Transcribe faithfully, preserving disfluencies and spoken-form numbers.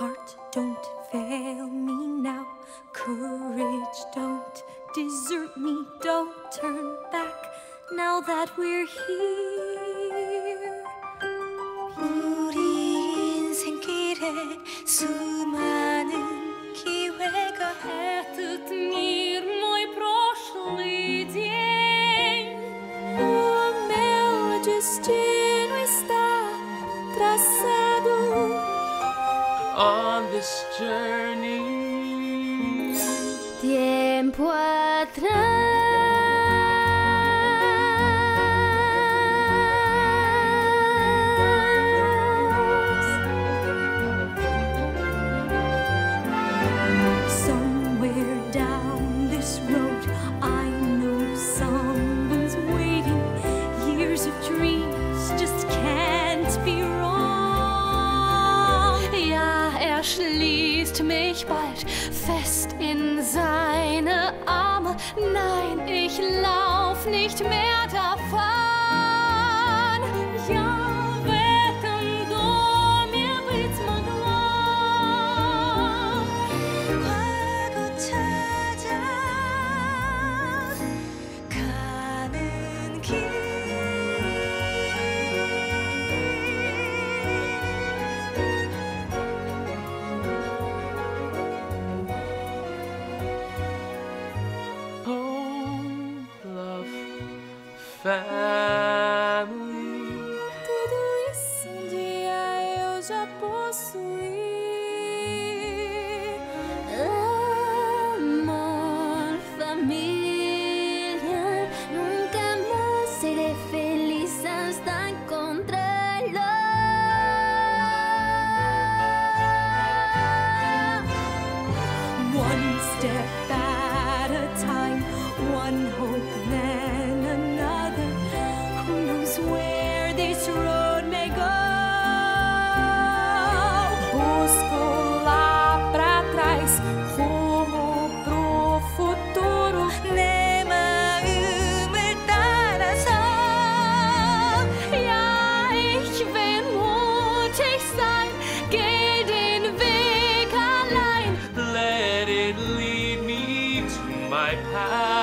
Heart, don't fail me now. Courage, don't desert me. Don't turn back now that we're here. 우리 인생길에 수많은 기회가 Этот мир мой прошлый день. Он мелодистый está trazado. On this journey, tiempo atrás. Somewhere down this road, I know someone's waiting. Years of dreams just can't be wrong. Er schließt mich bald fest in seine Arme. Nein, ich lauf nicht mehr davon. Ja, в этом доме быть могло. 과거 찾아 가는 길. Family. Tudo isso um dia eu já possuí. Amor, família, nunca mais seré feliz hasta encontrarlo. One step at a time, one hope then another. Where this road may go. Busco lá pra trás, rumo pro futuro. 내 마음을 따라서. Ja, ich will mutig sein, geh den Weg allein. Let it lead me to my path.